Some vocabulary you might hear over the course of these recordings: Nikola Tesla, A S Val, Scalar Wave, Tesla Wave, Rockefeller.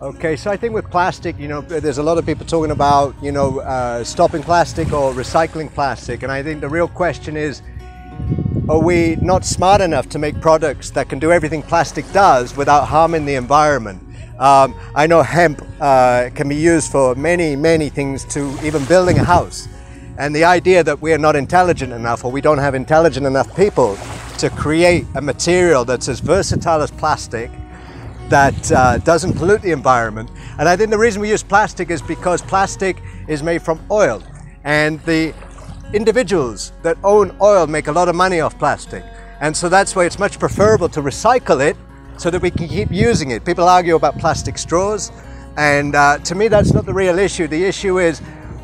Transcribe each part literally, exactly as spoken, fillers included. Okay, so I think with plastic, you know, there's a lot of people talking about, you know, uh, stopping plastic or recycling plastic. And I think the real question is, are we not smart enough to make products that can do everything plastic does without harming the environment? Um, I know hemp uh, can be used for many, many things, to even building a house. And the idea that we are not intelligent enough, or we don't have intelligent enough people to create a material that's as versatile as plastic, that uh, doesn't pollute the environment. And I think the reason we use plastic is because plastic is made from oil, and the individuals that own oil make a lot of money off plastic. And so that's why it's much preferable to recycle it so that we can keep using it. People argue about plastic straws, and uh, to me that's not the real issue. The issue is,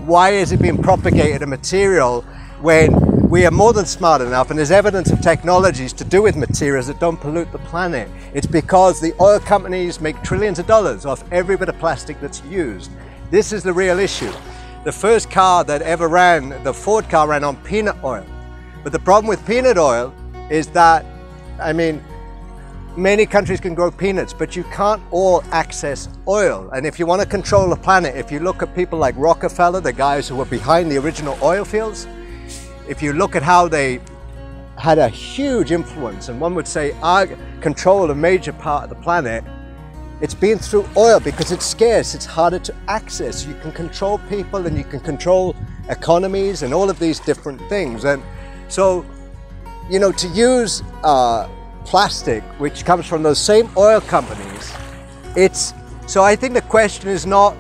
why is it being propagated a material when we are more than smart enough, and there's evidence of technologies to do with materials that don't pollute the planet? It's because the oil companies make trillions of dollars off every bit of plastic that's used. This is the real issue. The first car that ever ran, the Ford car, ran on peanut oil. But the problem with peanut oil is that, I mean, many countries can grow peanuts, but you can't all access oil. And if you want to control the planet, if you look at people like Rockefeller, the guys who were behind the original oil fields, if you look at how they had a huge influence, and one would say our control a major part of the planet, it's been through oil, because it's scarce, it's harder to access. You can control people, and you can control economies, and all of these different things. And so, you know, to use uh, plastic, which comes from those same oil companies, it's, so I think the question is not,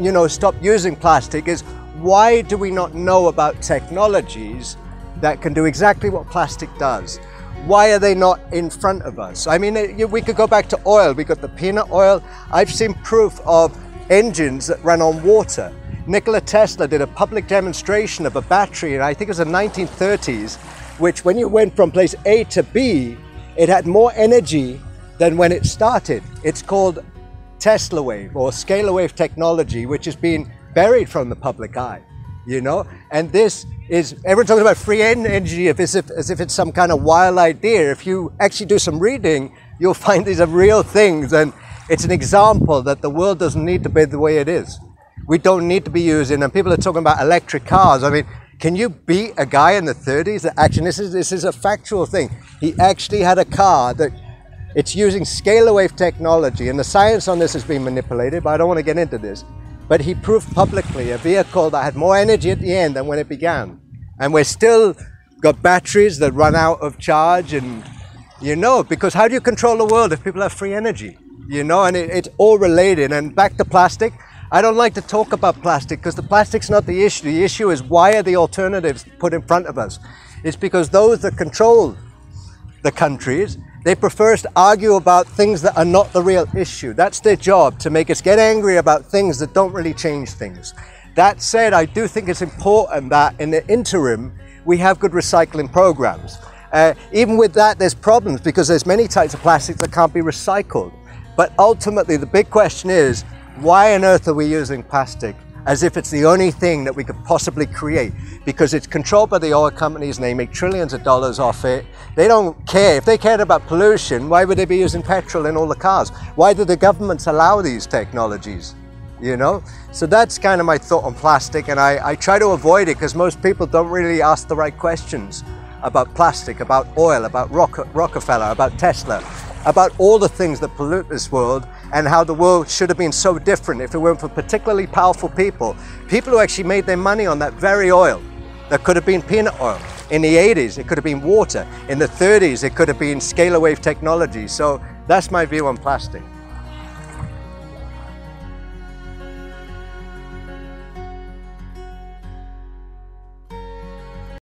you know, stop using plastic, is, why do we not know about technologies that can do exactly what plastic does? Why are they not in front of us? I mean, we could go back to oil. We got the peanut oil. I've seen proof of engines that ran on water. Nikola Tesla did a public demonstration of a battery, and I think it was the nineteen thirties, which when you went from place A to B, it had more energy than when it started. It's called Tesla Wave, or Scalar Wave technology, which has been buried from the public eye, you know? And this is, everyone talks about free energy as if, as if it's some kind of wild idea. If you actually do some reading, you'll find these are real things, and it's an example that the world doesn't need to be the way it is. We don't need to be using, and people are talking about electric cars. I mean, can you beat a guy in the thirties that actually, this is, this is a factual thing. He actually had a car that, it's using scalar wave technology, and the science on this has been manipulated, but I don't want to get into this. But he proved publicly a vehicle that had more energy at the end than when it began. And we're still got batteries that run out of charge, and, you know, because how do you control the world if people have free energy? You know, and it, it's all related. And back to plastic, I don't like to talk about plastic because the plastic's not the issue. The issue is, why are the alternatives put in front of us? It's because those that control the countries, they prefer us to argue about things that are not the real issue. That's their job, to make us get angry about things that don't really change things. That said, I do think it's important that in the interim, we have good recycling programs. Uh, even with that, there's problems, because there's many types of plastics that can't be recycled. But ultimately, the big question is, why on earth are we using plastic as if it's the only thing that we could possibly create? Because it's controlled by the oil companies, and they make trillions of dollars off it. They don't care. If they cared about pollution, why would they be using petrol in all the cars? Why do the governments allow these technologies, you know? So that's kind of my thought on plastic, and I, I try to avoid it because most people don't really ask the right questions about plastic, about oil, about Rock- Rockefeller, about Tesla, about all the things that pollute this world, and how the world should have been so different if it weren't for particularly powerful people. People who actually made their money on that very oil. That could have been peanut oil. In the eighties, it could have been water. In the thirties, it could have been scalar wave technology. So that's my view on plastic.